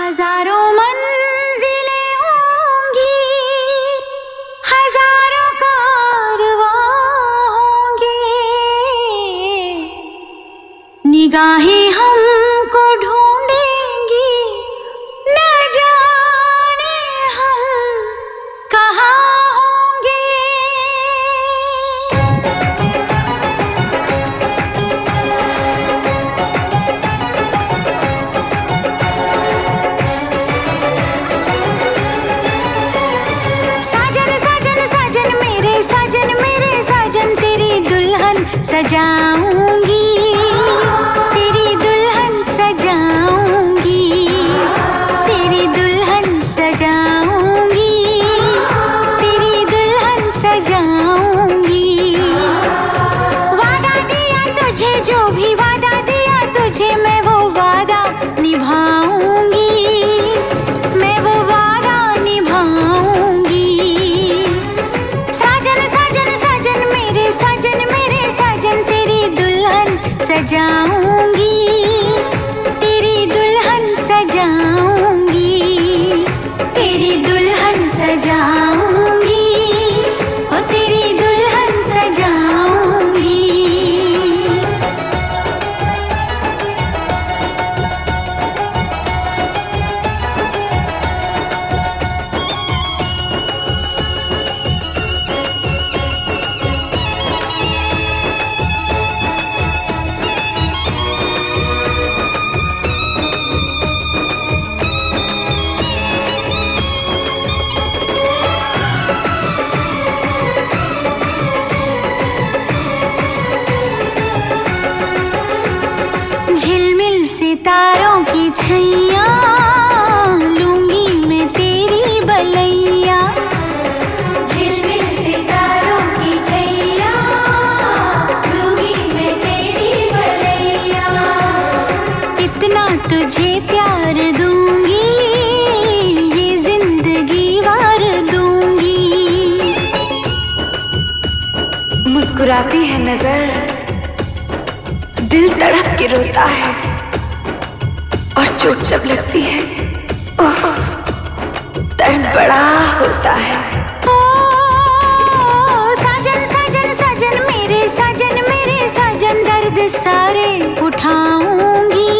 हजारों मंजिलें होंगी, हजारों कारवां होंगी, निगाहें हमको ढूंढेंगी, न जाने हम कहाँ सजाऊंगी, तेरी दुल्हन सजाऊंगी, तेरी दुल्हन सजाऊंगी, तेरी दुल्हन सजाऊंगी। वादा दिया तुझे, जो भी वादा दिया तुझे, मैं वो वादा निभाऊंगी, मैं वो वादा निभाऊंगी। साजन साजन साजन मेरे साजन, सजाऊंगी, तेरी दुल्हन सजाऊंगी, तेरी दुल्हन सजाऊंगी, ओ तेरी दुल्हन सजाऊंगी। झिलमिल सितारों की छैया, लूंगी मैं तेरी बलैया, झिलमिल सितारों की छैया, लूंगी मैं तेरी बलैया। इतना तुझे प्यार दूंगी, ये जिंदगी वार दूंगी। मुस्कुराती है नजर, दिल तड़प के रोता है, और चोट जब लगती है ओह दर्द बड़ा होता है। ओ साजन साजन साजन मेरे साजन, मेरे साजन, दर्द सारे उठाऊंगी,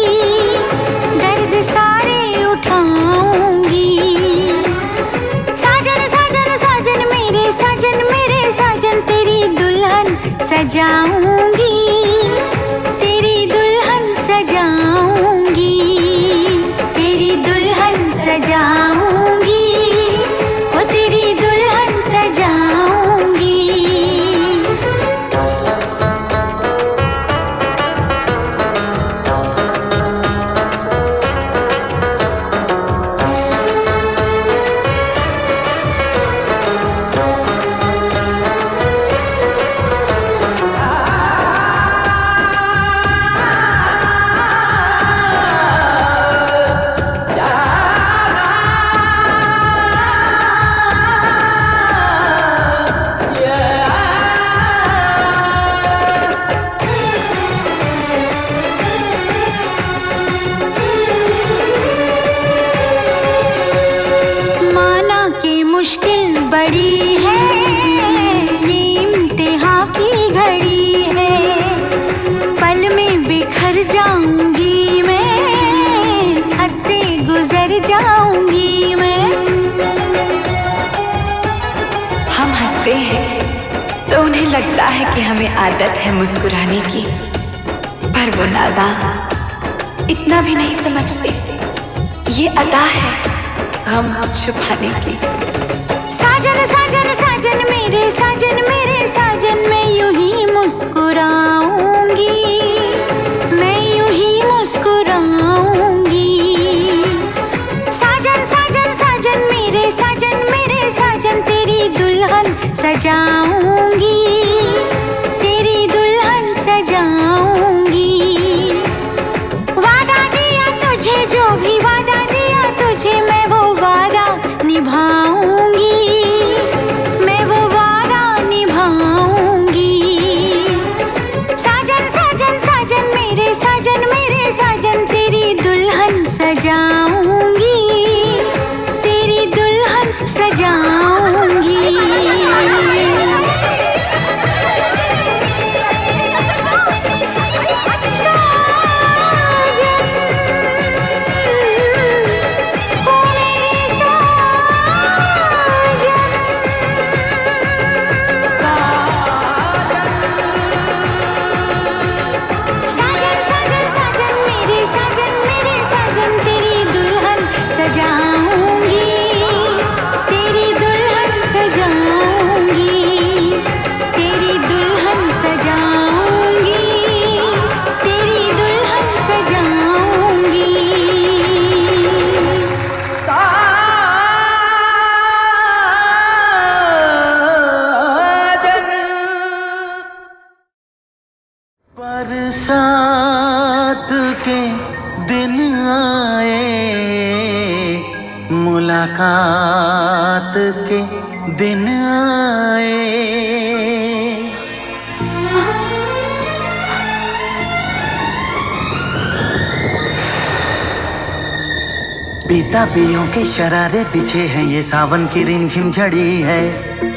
दर्द सारे उठाऊंगी। साजन साजन साजन मेरे साजन, मेरे साजन, तेरी दुल्हन सजाऊंगी, तेरी दुल्हन सजाऊंगी, ओ तेरी दुल्हन सजाऊंगी। मुश्किल बड़ी है, ये इम्तिहा की घड़ी है, पल में बिखर जाऊंगी मैं, हद से गुजर जाऊंगी मैं। हम हंसते हैं तो उन्हें लगता है कि हमें आदत है मुस्कुराने की, पर वो नादान इतना भी नहीं समझते, ये अदा है हम छुपाने की। साजन साजन साजन मेरे साजन, मेरे साजन, मैं यूं ही मुस्कुराऊंगी, मैं यूं ही मुस्कुराऊंगी। साजन साजन साजन मेरे साजन, मेरे साजन, तेरी दुल्हन सजाऊंगी, तेरी दुल्हन सजाऊंगी। वादा दिया तुझे, जो भी वादा दिया तुझे, मैं वो वादा निभाऊंगी, मैं वो वादा निभाऊंगी। साजन साजन साजन मेरे साजन, मेरे साजन, तेरी दुल्हन सजाऊंगी। मुलाकात के दिन आए, पीता पियों के शरारे पीछे हैं, ये सावन की रिमझिम झड़ी है,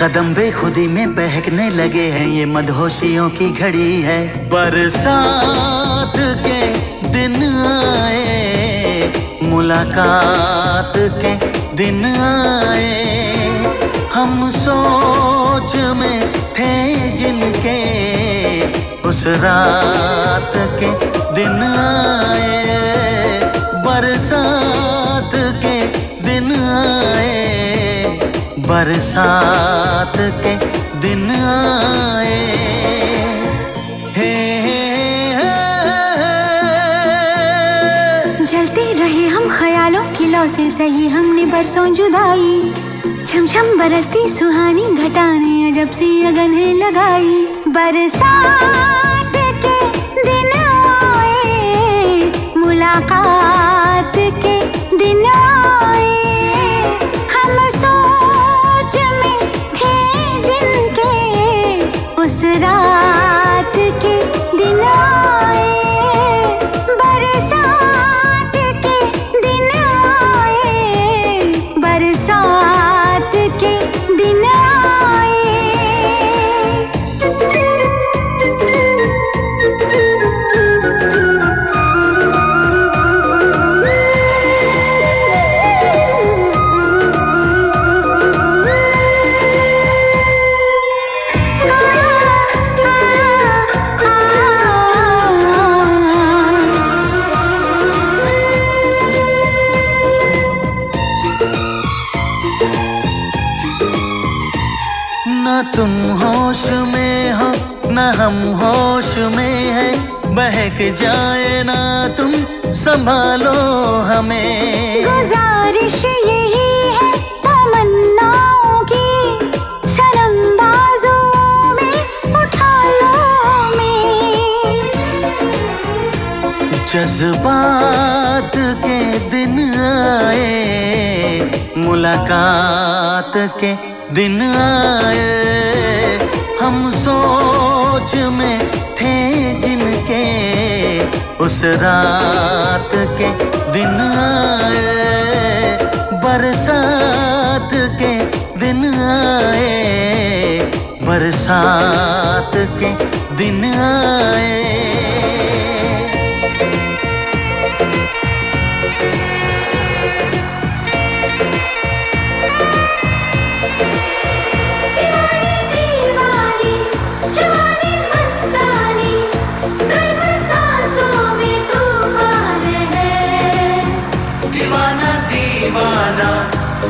कदम बेखुदी में बहकने लगे हैं, ये मदहोशियों की घड़ी है। बरसात के दिन आए, मुलाकात के दिन आए, हम सोच में थे जिनके, उस रात के दिन आए, बरसात के दिन आए, बरसात के दिन आए। से सही हमने बरसों जुदाई, छमछम बरसती सुहानी घटाने अजब सी अगन है लगाई। बरसात के दिन आए, मुलाकात के दिन आए, हम सोच में थे जिनके, उस रात के दिन आए, तुम होश में हो न हम होश में है, बहक जाए ना तुम संभालो हमें। गुजारिश यही है तमन्नाओं की, सनम बाजों में उठा लो हमें। जज्बात के दिन आए, मुलाकात के दिन आए, हम सोच में थे जिनके, उस रात के दिन आए, बरसात के दिन आए, बरसात के दिन आए।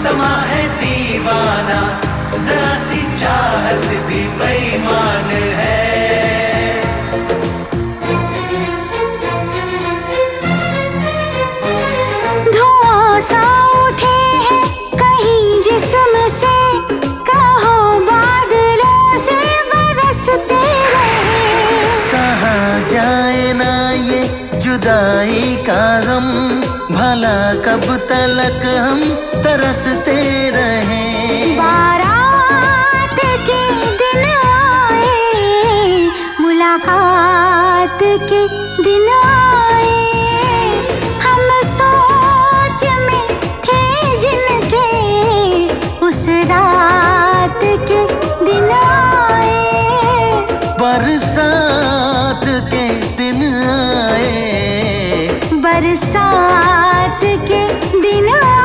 समा है दीवाना, जरा सी चाहत भी बेईमान है। धुआं सा उठे है कहीं जिस्म से, कहो बादलों से बरसते रहे। सहा जाए ना ये जुदाई का गम, भला कब तलक हम तरसते रहे। बारात के दिन आए, मुलाकात के दिन आए, हम सोच में थे जिनके, उस रात के दिन आए, बरसात के दिन आए, बरसात के दिन आए।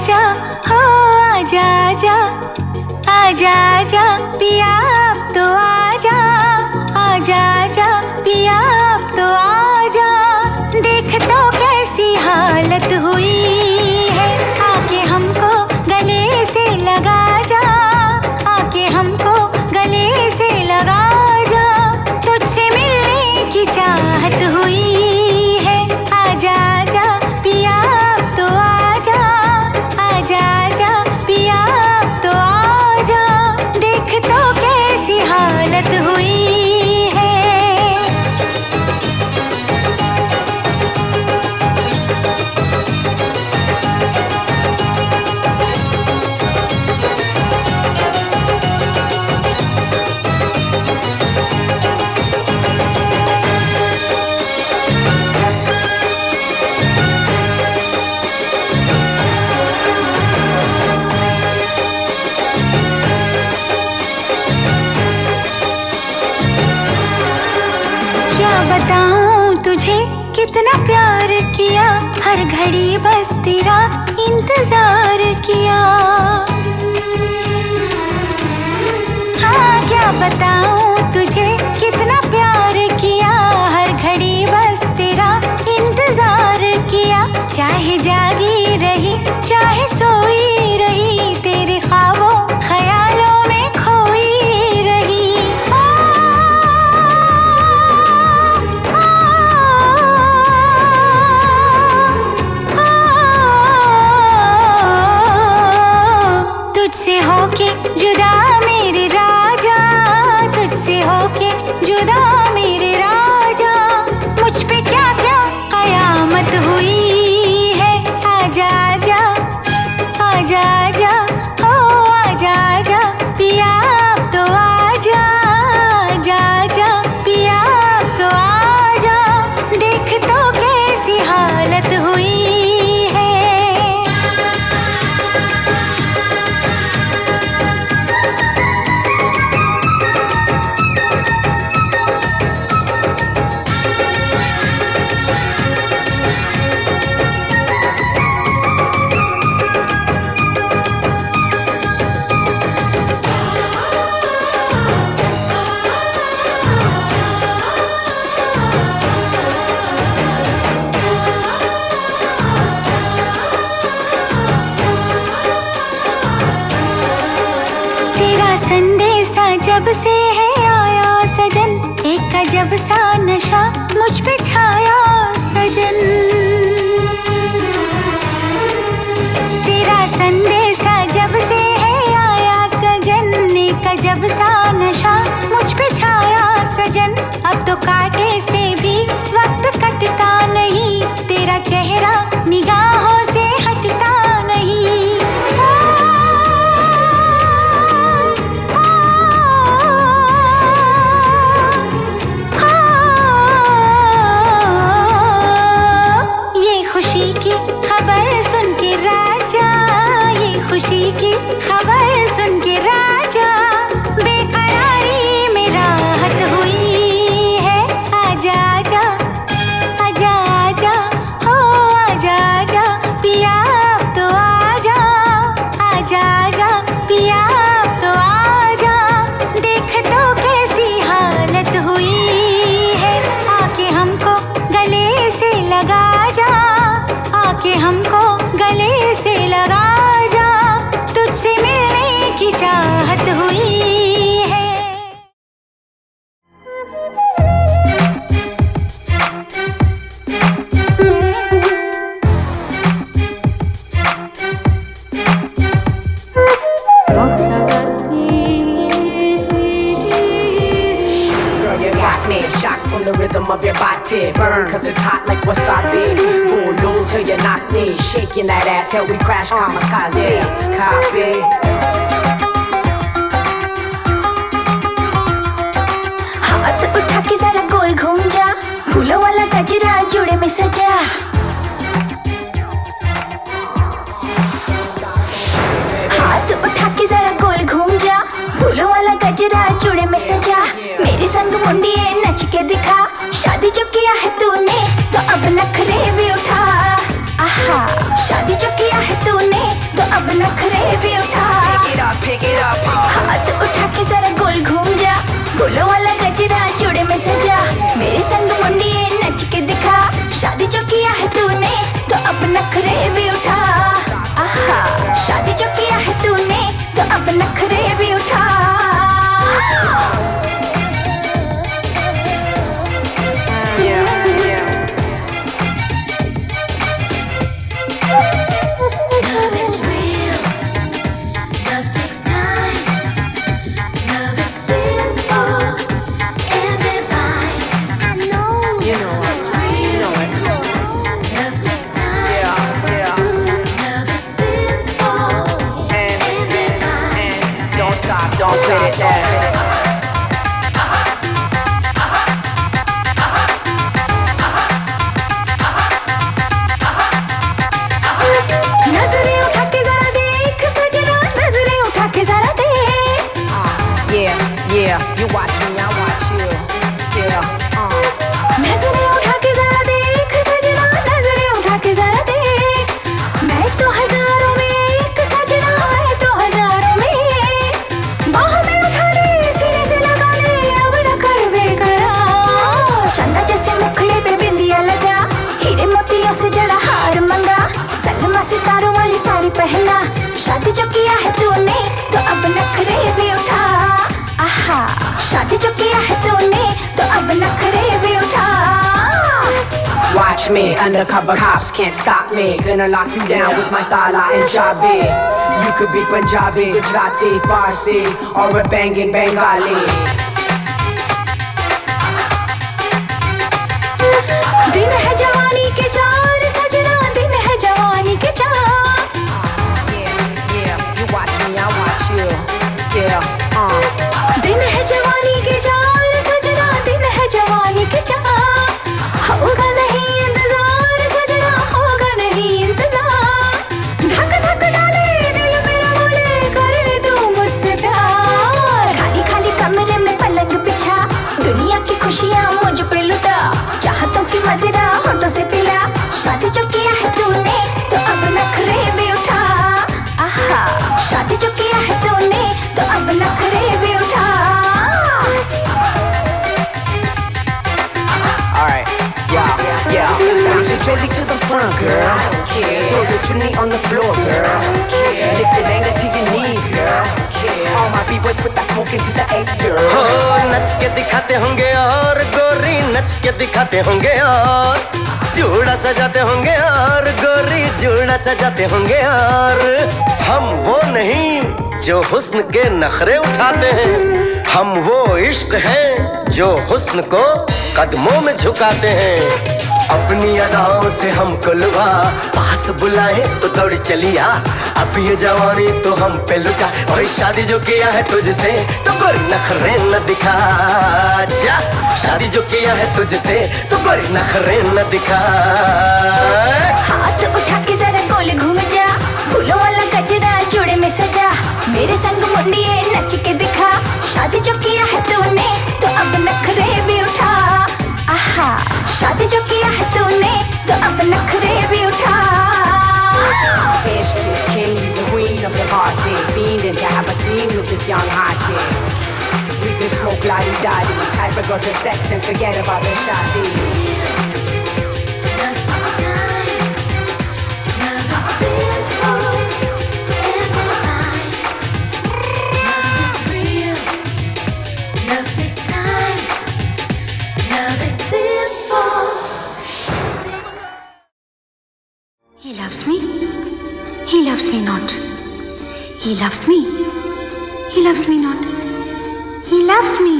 आजा हो आजा आजा आजा आजा पिया अब तो आजा आजा आजा पिया अब तो आजा। देख तो कैसी हालत हुई है आके हमको गले से लगा जा आके हमको गले से लगा जा। तुझसे मिलने की चाहत हुई है आजा आजा पिया अब तो आजा आजा आजा पिया अब तो आजा। देख तो कैसी हालत हुई कितना प्यार किया हर घड़ी बस तेरा इंतजार किया। हाँ क्या बताऊं तुझे कितना प्यार किया हर घड़ी बस तेरा इंतजार किया। चाहे जागी रही चाहे सोई रही तेरे ख्वाबों ख्यालों में खोई रही। तुझसे होके जुदा मेरे राजा तुझसे होके जुदा मेरे राजा। मुझ पे क्या क्या कयामत हुई है आजा आजा आजा आजा हो आजा आजा पिया अब तो आजा आजा आजा पिया अब तो आजा। देख तो कैसी हालत हुई से है आया सजन एक अजब सा नशा मुझ पे छाया सजन। तेरा संदेशा जब से है आया सजन एक अजब सा नशा मुझ पे छाया सजन। अब तो काटे से भी वक्त कटता नहीं तेरा चेहरा निगाहों से हटता नहीं। खुशी की खबर सुन के राजा बेकरारी में राहत हुई है आजा आजा आजा आजा हो आजा आजा पिया अब तो आजा आजा आजा पिया अब तो आजा। देख तो कैसी हालत हुई है आके हमको गले से लगा जा आके हमको गले से लगा जा। तुझसे मिलने की चाहत हुई है। Girl, you got me shocked from the rhythm of your body. Burn, cause it's hot like wasabi. Pull low till you knock me. Shaking that ass, hell we crash kamikaze. Copy. हाथ उठा के जरा गोल घूम जा, फूलों वाला गजरा जोड़े में सजा। हाथ उठा के जरा गोल घूम जा, फूलों वाला गजरा जोड़े में सजा। मेरे संग मुंडिए नच के दिखा, शादी जो किया है तूने तो अब नखरे भी उठा। आहा, शादी जो किया है तूने अब नखरे भी उठा, pick it up, हाथ उठा के सारा गोल घूम जा, गोलों वाला गजरा जोड़े में सजा, मेरे संग मुंडिए नच के दिखा, शादी जो किया है तूने तो अब नखरे भी उठा, आहा शादी जो किया है तूने तो अब नखरे भी उठा। Don't say it now. शादी जो किया है तूने तो अब नखरे भी उठा, आहा शादी जो किया है तूने तो अब नखरे भी उठा। Watch me, undercover cops can't stop me, gonna lock you down with my tala and chabi. You could be Punjabi, Gujarati, Parsi or a banging Bengali. दिन है जवानी के चार सजना, दिन है जवानी के चार। दिन है जवानी के चार सजना, दिन है जवानी के चार। होगा नहीं इंतजार सजना, होगा नहीं इंतजार। धक धक डाले दिल मेरा बोले कर तू मुझसे प्यार। खाली खाली कमरे में पलंग बिछा, दुनिया की खुशियाँ मुझ पे लुटा, चाहतों की मदिरा होठों से पिला, शादी जो किया है तूने तो अब नखरे भी उठा, आहा शादी जो किया है तूने तो अब नखरे भी उठा। So jolly to the front, girl. I don't care. Throw your chutney on the floor, girl. I don't care. Lift the anger to your knees, girl. I don't care. All my B-boys put that smoke into the egg, girl. Oh, नाच के दिखाते होंगे और गोरी, नाच के दिखाते होंगे और जुड़ा सजाते होंगे और गोरी, जुड़ा सजाते होंगे और हम वो नहीं जो हुस्न के नखरे उठाते हैं, हम वो इश्क हैं जो हुस्न को कदमों में झुकाते हैं। अपनी अदाओं से हमको लुभा, पास बुलाए तो दौड़ चलिया, अब ये जवानी तो हम पे लुटा, और शादी जो किया है तुझसे तो गोरी नखरे न दिखा जा, शादी जो किया है तुझसे तो गोरी नखरे न दिखा। हाथ उठा के जरा गोल घूम जा, फूलों वाला गजरा जोड़े में सजा, मेरे संग मुंडिए नच के दिखा, शादी जो किया है तूने तो अब नखरे भी उठा, आहा शादी जो किया है तूने तो अब नखरे भी उठा। He loves me not. He loves me. He loves me not. He loves me.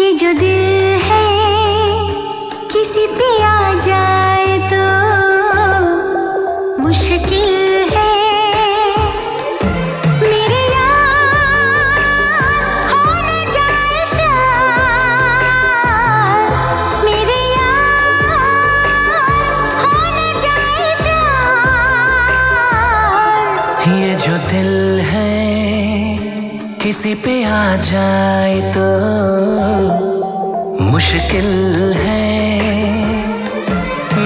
ये जो दिल है किसी पे आ जाए तो मुश्किल है, मेरे यार हो न जाए प्यार, मेरे यार हो न जाए प्यार। ये जो दिल है किसी पे आ जाए तो मुश्किल है,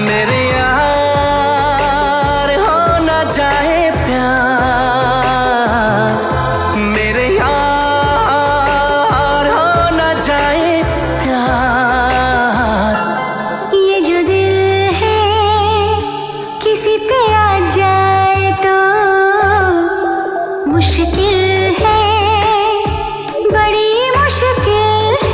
मेरे यार हो न जाए किसी पे आ जाए तो मुश्किल है, बड़ी मुश्किल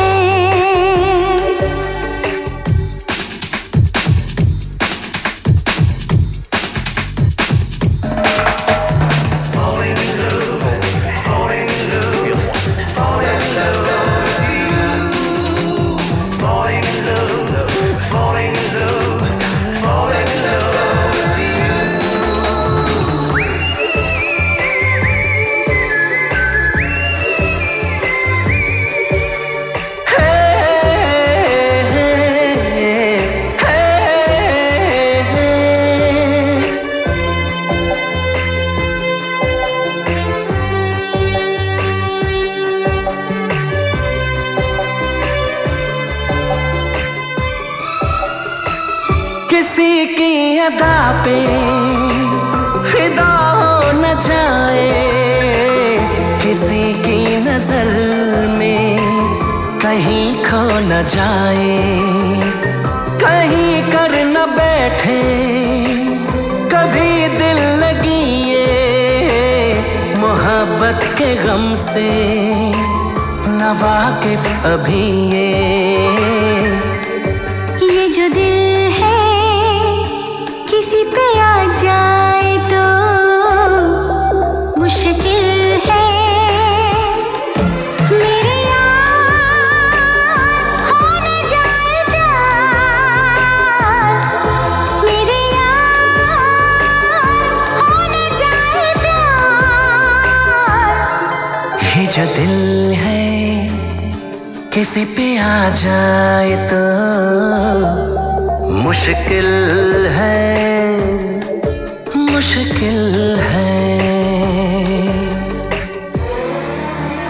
पे फिदा हो न जाए, किसी की नजर में कहीं खो न जाए, कहीं कर न बैठे कभी दिल लगिए, मोहब्बत के गम से न वाकिफ अभी ये जो दिल पे आ जाए तो मुश्किल है। मेरे यार हो न जाए प्यार, मेरे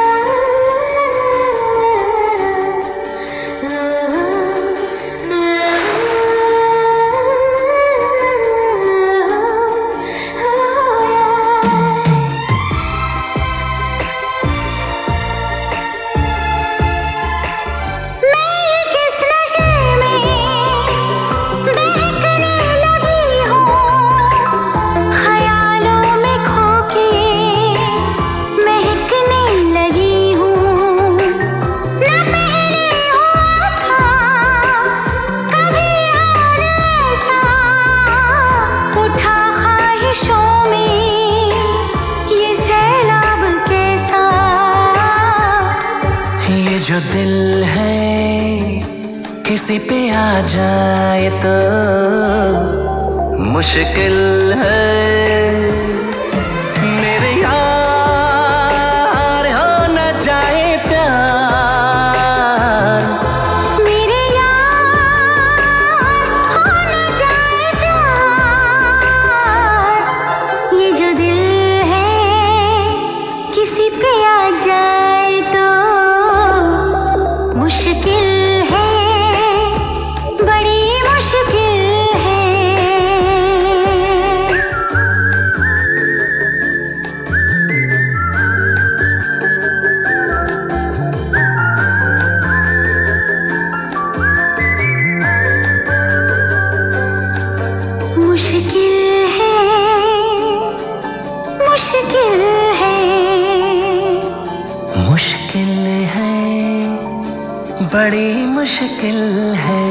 यार हो न जाए प्यार, ये जो दिल है किसी पे आ जाए तो मुश्किल है, मुश्किल है। जो दिल है किसी पे आ जाए तो मुश्किल है, मेरे यार हो न जाए प्यार, मेरे यार हो न जाए प्यार, ये जो दिल है किसी पे आ जाए तो मुश्किल है, बड़ी मुश्किल है। मुश्किल है, मुश्किल है, मुश्किल है, बड़ी मुश्किल है।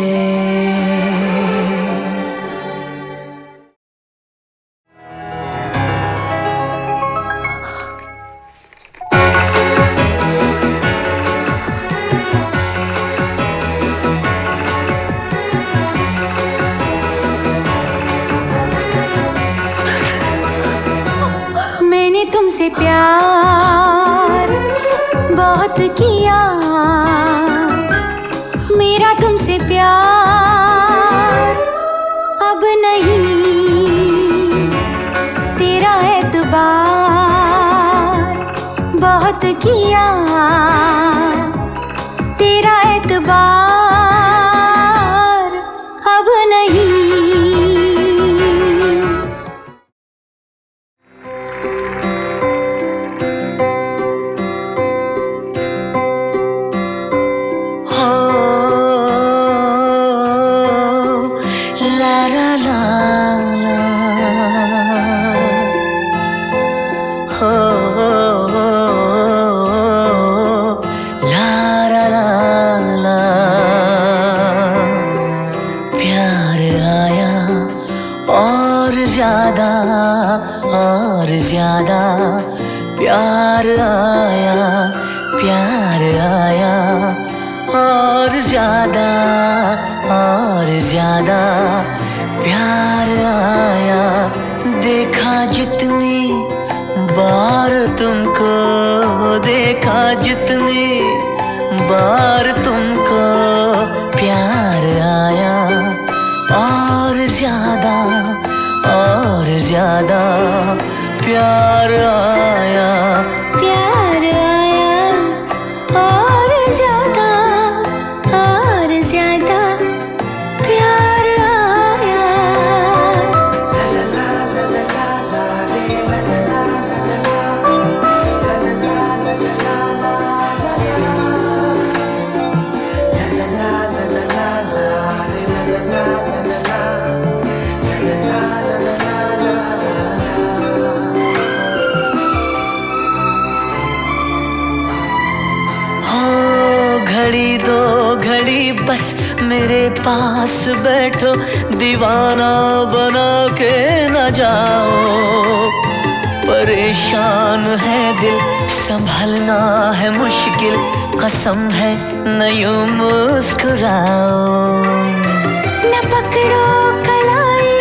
मैंने तुमसे प्यार बहुत किया, मेरा तुमसे प्यार अब नहीं, तेरा एतबार बहुत किया, तेरा एतबार अब नहीं। ज्यादा और ज्यादा प्यार आया और ज्यादा प्यार आया। देखा जितनी बार तुमको, देखा जितनी बार तुमको प्यार आया और ज्यादा प्यार आया। बस मेरे पास बैठो, दीवाना बना के न जाओ। परेशान है दिल, संभलना है मुश्किल, कसम है न यूं मुस्कुराओ। न पकड़ो कलाई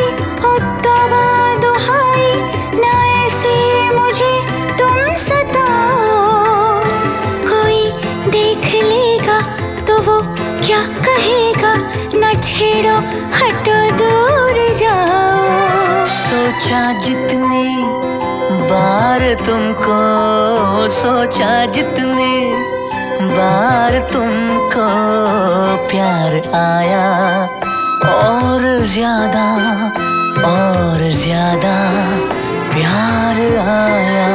ओ तवा दुहाई, न ऐसे मुझे तुम सताओ। कोई देख लेगा तो वो क्या कहेगा, न छेड़ो हटो दूर जाओ। सोचा जितनी बार तुमको प्यार आया और ज्यादा प्यार आया।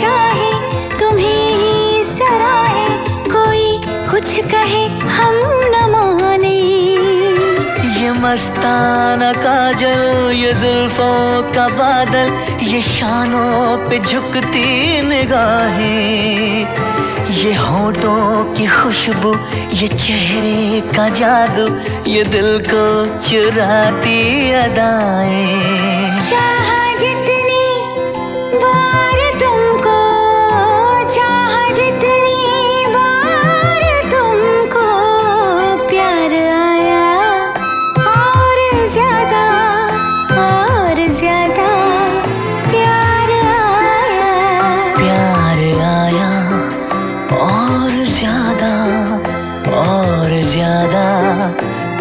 चाहे तुम्हें ही सराहे, कोई कुछ कहे हम न माने। ये मस्ताना काजल, ये जुल्फों का बादल, ये शानों पे झुकती निगाहें, ये होठों की खुशबू, ये चेहरे का जादू, ये दिल को चुराती अदाएं। चाहा जितनी बार तुमको, चाहा जितनी बार तुमको प्यार आया और ज्यादा प्यार आया। और ज्यादा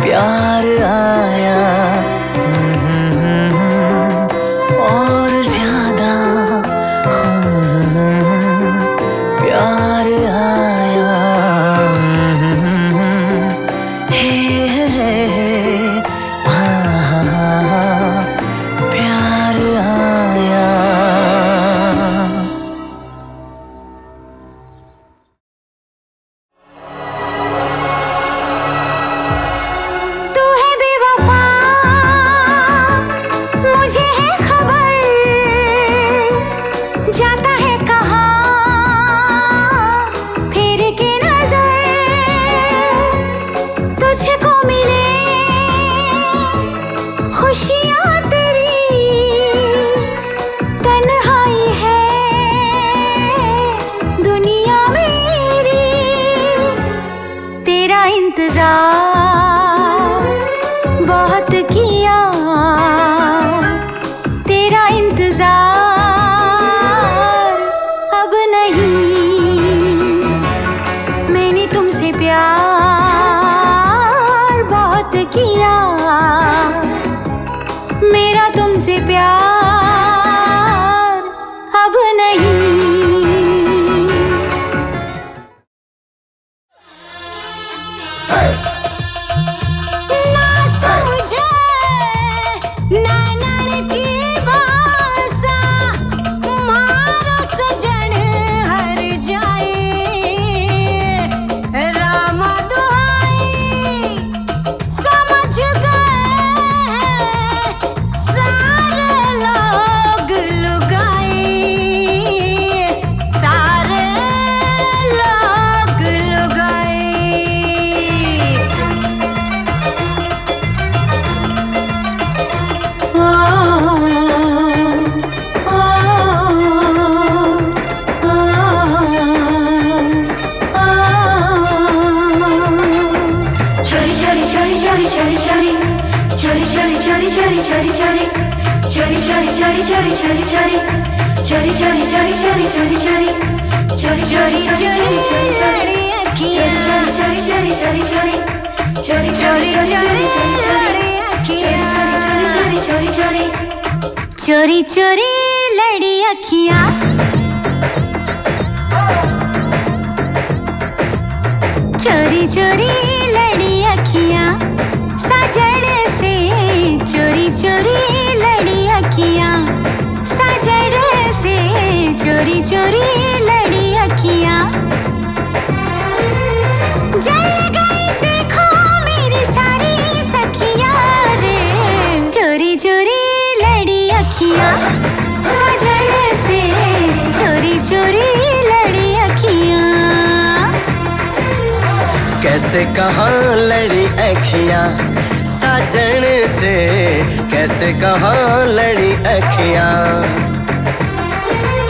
प्यार आया। तुझे प्यार अब नहीं। ना समझे नैनन की भाषा, मारो सजन हर जाए। राम दुहाई समझ गए सारे लोग लुगाई, सारे लोग लुगाई। चोरी चोरी लड़ी अखियां, चोरी चोरी लड़ी अखियां साजन से। चोरी चोरी लड़ी अखियां साजन से, चोरी चोरी लड़ी अखियां। जल गई देखो मेरी सारी सखियां रे, चोरी चोरी लड़ी अखियां साजन से। चोरी चोरी लड़ी अखियां, कैसे कहाँ लड़ी अखियां साजन से, कैसे कहाँ लड़ी अखियां।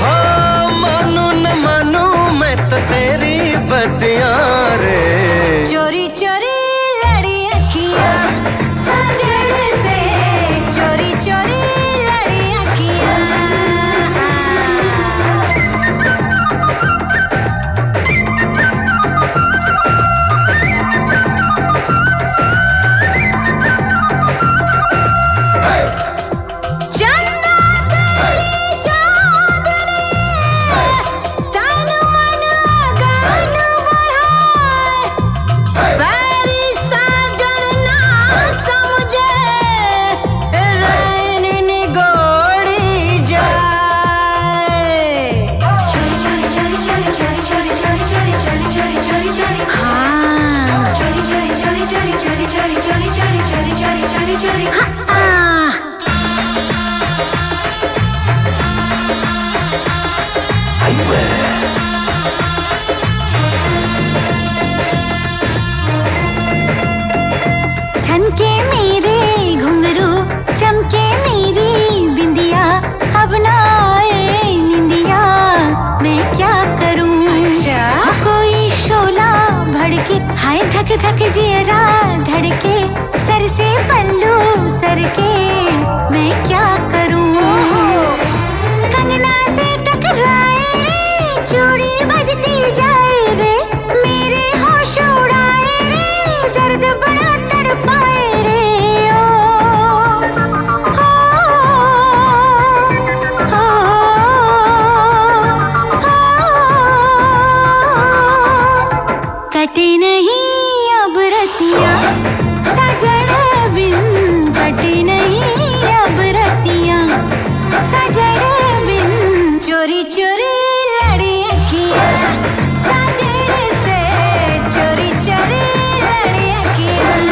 हाँ मानू न मानू मैं तो तेरी बतियां रे, चोरी चोरी लड़ी अखियां साजन से। चोरी चोरी लड़ी अखियां। चंदा तेरी चाँदनी, तन मन गगन बढ़ाए। परिसाजन ना समझे रैन निगोड़ी जाए। हाँ हाँ। छनके मेरे घुंघरू, चमके मेरी बिंदिया, अब ना आए निंदिया मैं क्या करूं। कोई शोला भड़के, हाय धक धक जियरा धड़के, सर से पल्लू सर के मैं क्या करूं। कंगना से टकराए रे, चूड़ी बजती जाए रे, मेरे होश उड़ाए रे, दर्द बड़ा तड़पाए रे। ओ। कटे नहीं अब रतियाँ सजन बिन, कटे नहीं अब रतियाँ सजन बिन। चोरी चोरी लड़ी अखियाँ साजन से, चोरी चोरी लड़ी अखियाँ।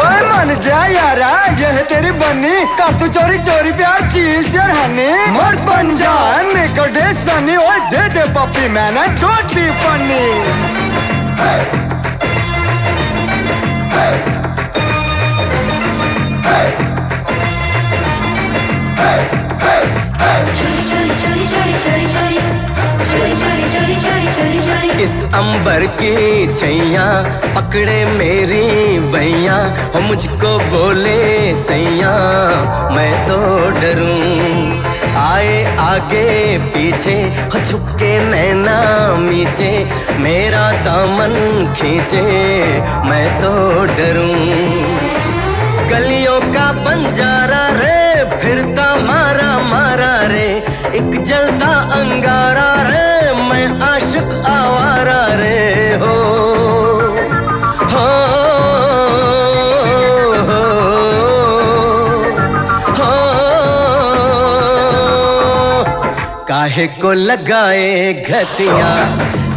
ओए मन जा यारा, यह तेरी बनी का तू चोरी चोरी प्यार चीज यार हनी। मर्द बन जा निकटे सनी, ओए दे दे पप्पी मैंने डोट भी पन्नी। इस अंबर की छैया पकड़े मेरी भैया और मुझको बोले सैया मैं तो डरूं। आए आगे पीछे हो झुके नैना मीचे मेरा दामन खींचे मैं तो डरूं। गलियों का बंजारा रे फिरता मारा मारा रे एक जलता अंगारा रे मैं आशिक आवारा रे हो काहे को लगाए घतिया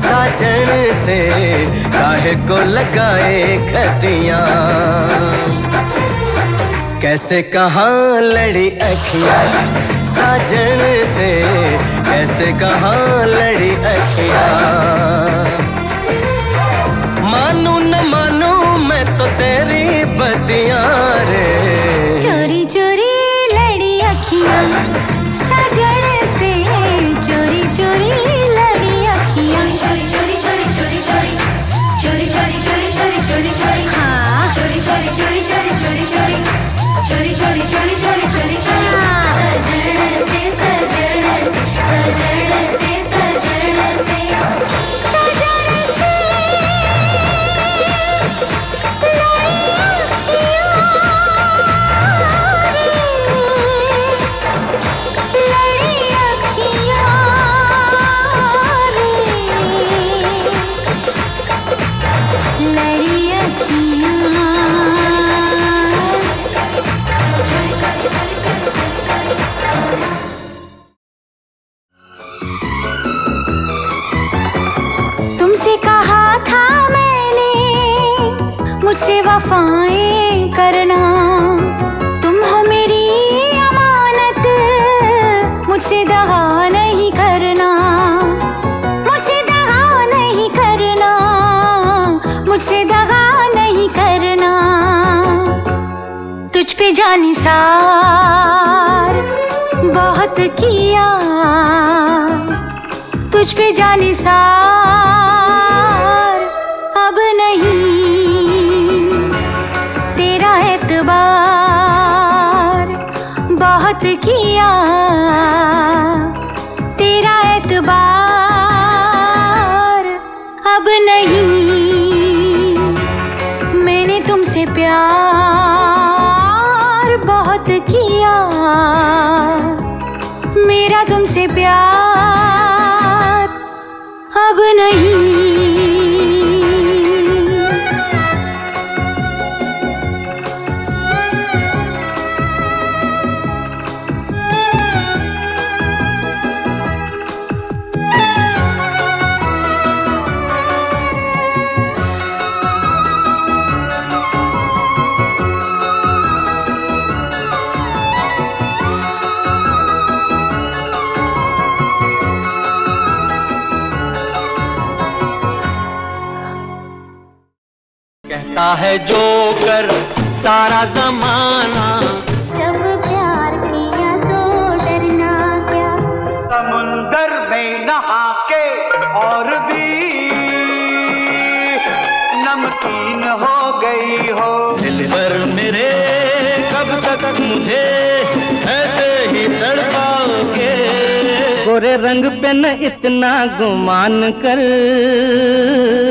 साजन से काहे को लगाए घतिया कैसे कहाँ लड़ी अखिया साजन से कैसे कहाँ लड़ी अखिया। मानू न मानू मैं तो तेरी बतिया रे चोरी चोरी लड़ी अखिया साजन से चोरी चोरी लड़ी अखिया चोरी चोरी चोरी चोरी चोरी चोरी चोरी चोरी चोरी चोरी हाँ चोरी चोरी चोरी चोरी चोरी चोरी चोरी चोरी चोरी चोरी चोरी चोरी सजन से वफाएं करना तुम हो मेरी अमानत मुझसे दगा नहीं करना मुझसे दगा नहीं करना मुझसे दगा नहीं करना तुझ पे जानी सार बहुत किया तुझ पे जानी सार अब नहीं किया तेरा एतबार अब नहीं। मैंने तुमसे प्यार बहुत किया मेरा तुमसे प्यार अब नहीं। है जो कर सारा जमाना जब प्यार किया तो डरना क्या समुंदर में नहा के और भी नमकीन हो गई हो। दिल पर मेरे कब तक मुझे ऐसे ही तड़पाओगे गोरे रंग पे न इतना गुमान कर